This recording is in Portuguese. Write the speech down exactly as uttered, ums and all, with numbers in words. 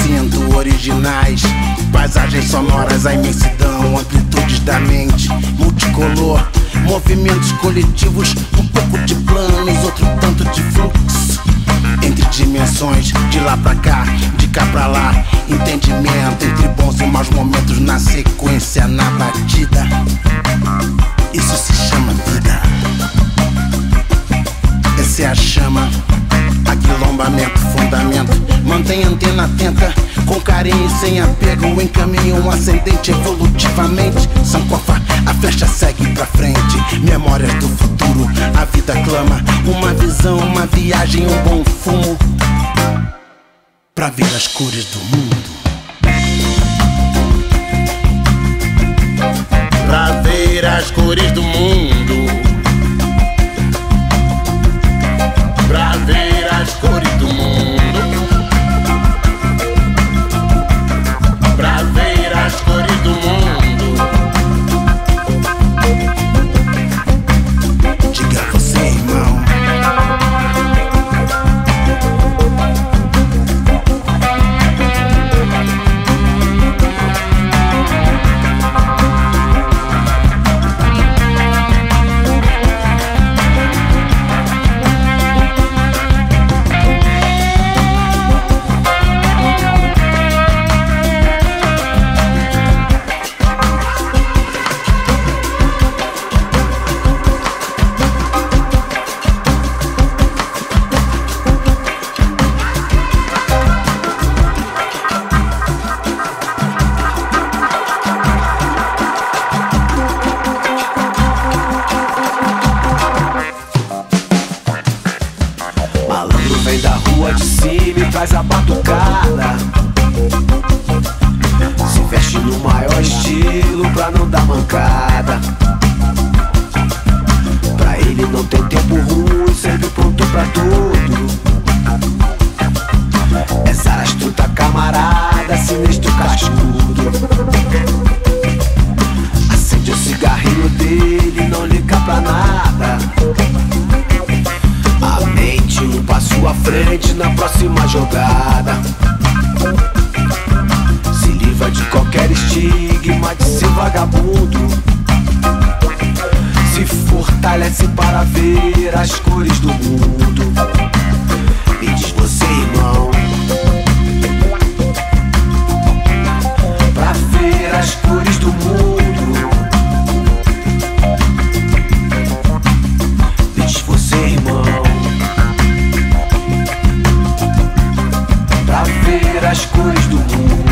sinto originais, paisagens sonoras, a imensidão, amplitudes da mente, multicolor, movimentos coletivos, um pouco de planos, outro tanto de fluxo, entre dimensões, de lá pra cá, de cá pra lá, entendimento entre bons e maus momentos, na sequência, na batida, isso se chama vida. Essa é a chama, aquilombamento, fundamento. Mantém a antena atenta, com carinho e sem apego, encaminha um ascendente evolutivamente. Sankofa, a flecha segue pra frente, memórias do futuro, a vida clama, uma visão, uma viagem, um bom fumo, pra ver as cores do mundo, pra ver as cores do mundo, pra ver as cores do mundo, pra ver as cores do mundo. Diga a você, irmão, faz a batucada, se veste no maior estilo pra não dar mancada. Pra ele não tem tempo ruim, sempre pronto pra tudo. É Zarastruta, camarada, sinistro cascudo. Acende o cigarrinho dele, não liga pra nada. A mente um passo à frente na próxima jogada. Se livra de qualquer estigma de ser vagabundo. Se fortalece para ver as cores do mundo. E diz você, irmão, pra ver as cores do mundo. E diz você, irmão, as cores do mundo.